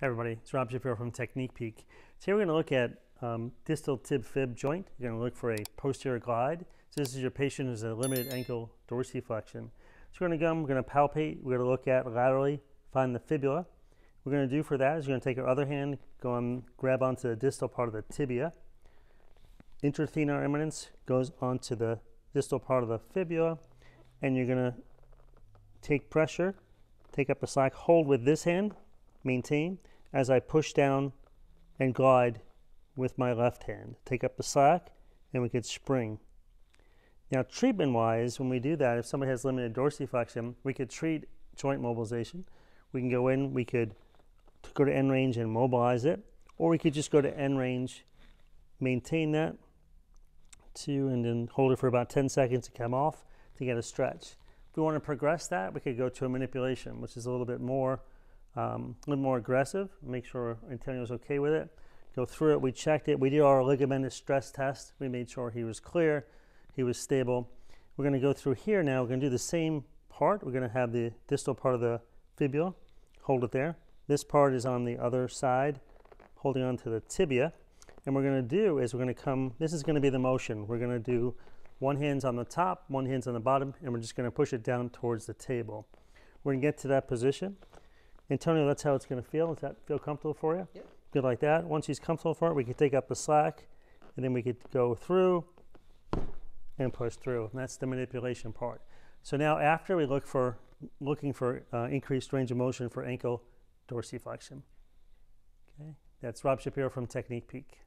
Hi everybody, it's Rob Shapiro from Technique Peek. Today we're going to look at distal tib-fib joint. You're going to look for a posterior glide. So this is your patient who's a limited ankle dorsiflexion. So we're going to go, we're going to palpate, we're going to look at laterally, find the fibula. We're going to do for that is we're going to take our other hand, go on, grab onto the distal part of the tibia. Intrathenar eminence goes onto the distal part of the fibula, and you're going to take pressure, take up the slack, hold with this hand, maintain as I push down and glide with my left hand. Take up the slack and we could spring. Now treatment wise, when we do that, if somebody has limited dorsiflexion, we could treat joint mobilization. We can go in, we could go to end range and mobilize it, or we could just go to end range, maintain that two, and then hold it for about 10 seconds to come off to get a stretch. If we want to progress that, we could go to a manipulation, which is a little more aggressive. Make sure Antonio's okay with it. Go through it. We checked it. We did our ligamentous stress test. We made sure he was clear. He was stable. We're going to go through here now. We're going to do the same part. We're going to have the distal part of the fibula. Hold it there. This part is on the other side, holding on to the tibia. And we're going to do is we're going to come, this is going to be the motion. We're going to do one hand's on the top, one hand's on the bottom, and we're just going to push it down towards the table. We're going to get to that position. Antonio, that's how it's going to feel. Does that feel comfortable for you? Yep. Good like that. Once he's comfortable for it, we could take up the slack, and then we could go through and push through. And that's the manipulation part. So now after we look for, increased range of motion for ankle dorsiflexion. Okay. That's Rob Shapiro from Technique Peek.